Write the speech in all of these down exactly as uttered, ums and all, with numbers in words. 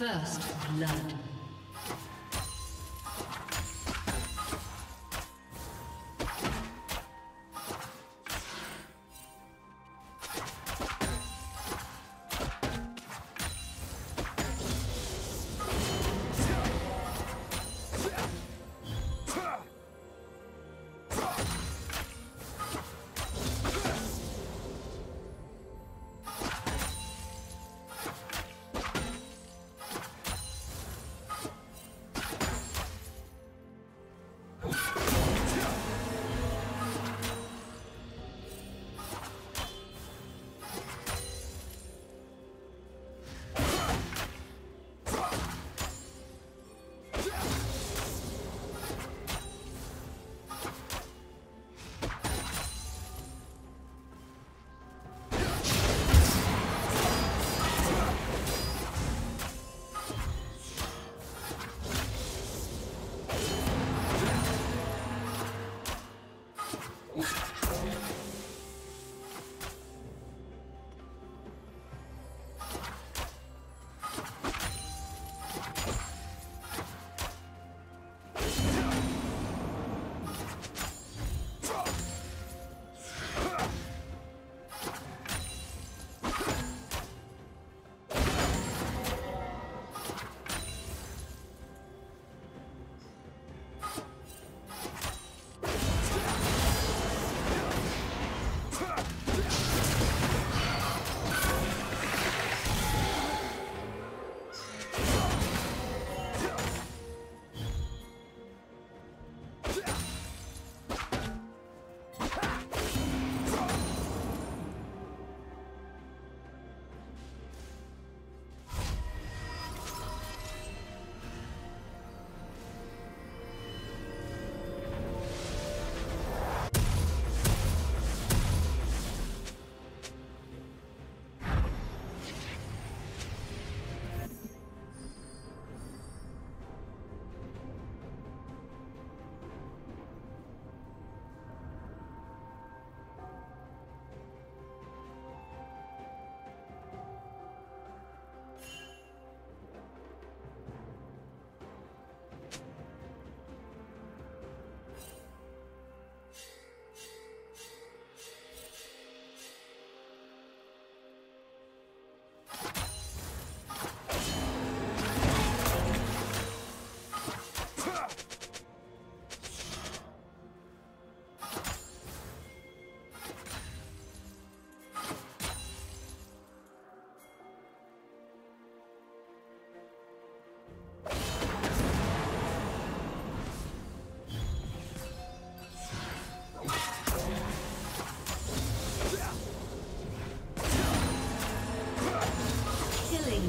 First blood.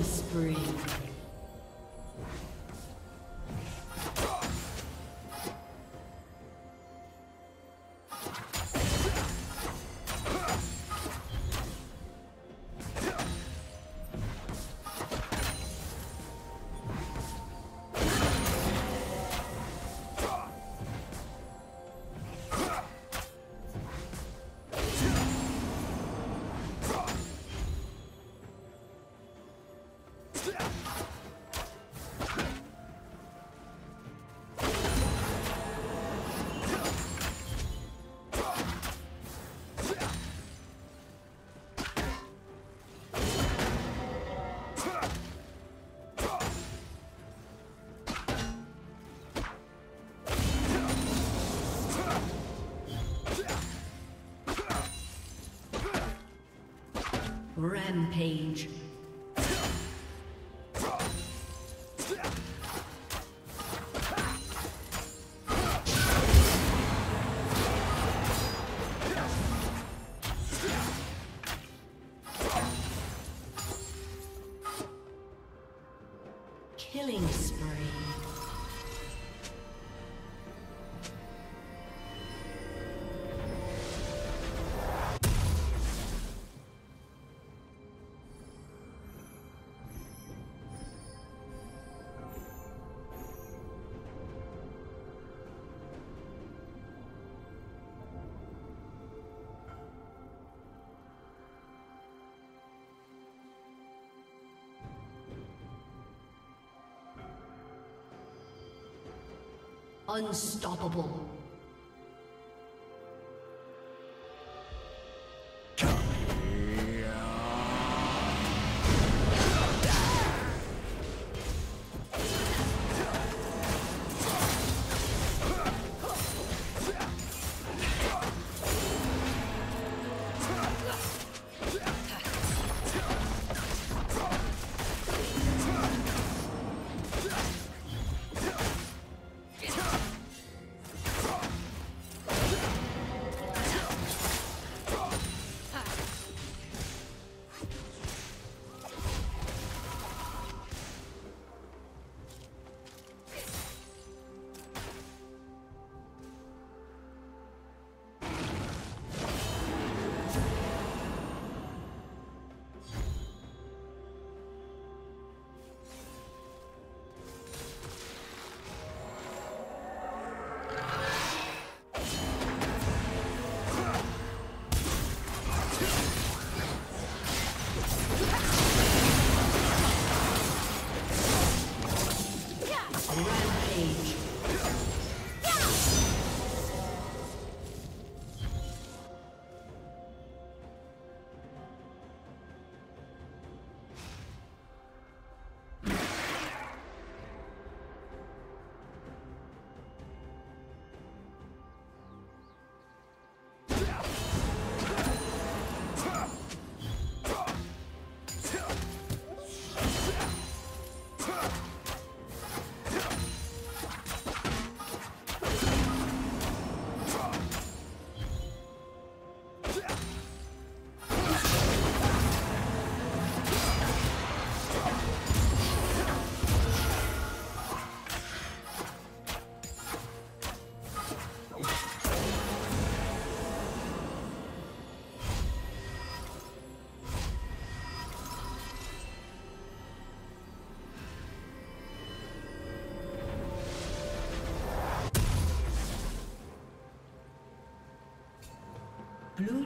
Spree. Rampage. Killing spree. Unstoppable. Blue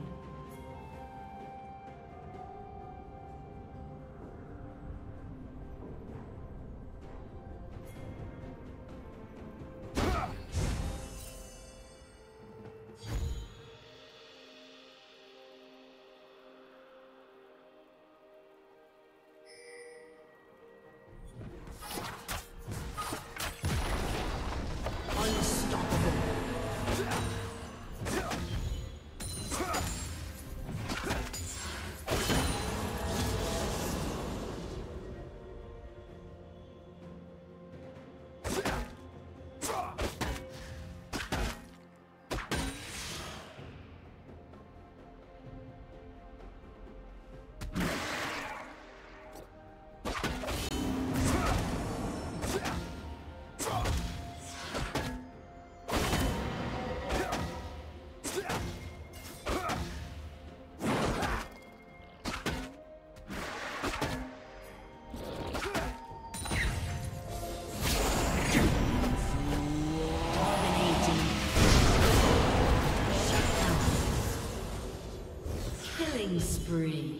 Spree.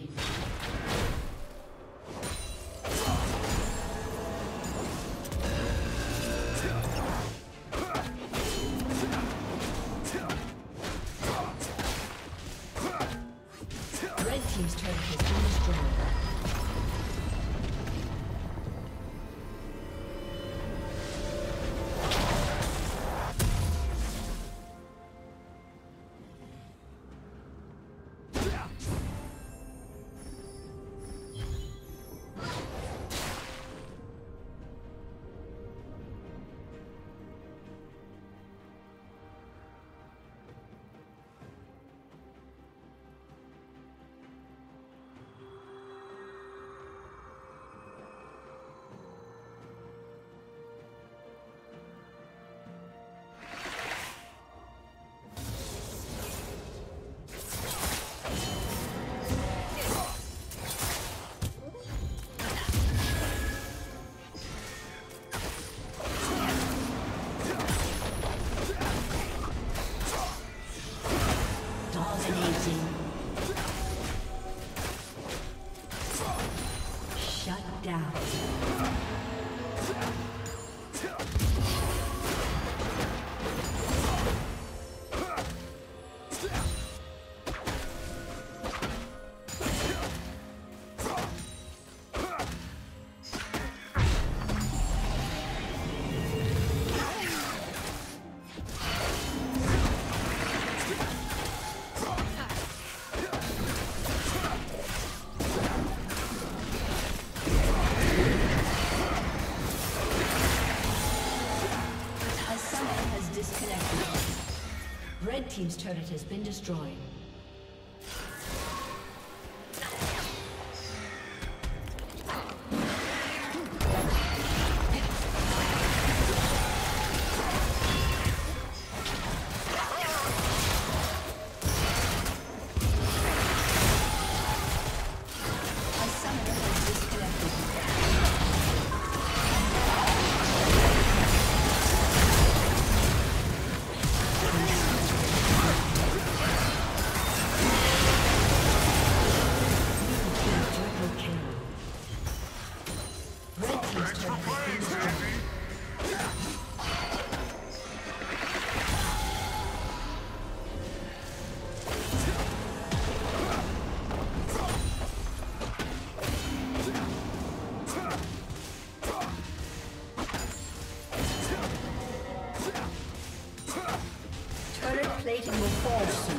Red team's turret has been destroyed. Shut down. team's turret has been destroyed. Plating will fall soon.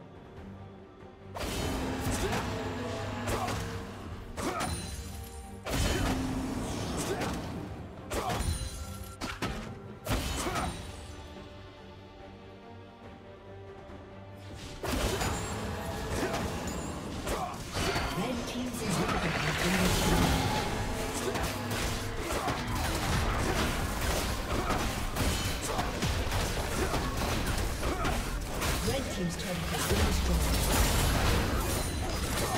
Red team's turret has been destroyed. Red team's turret has been destroyed.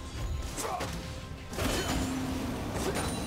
destroyed.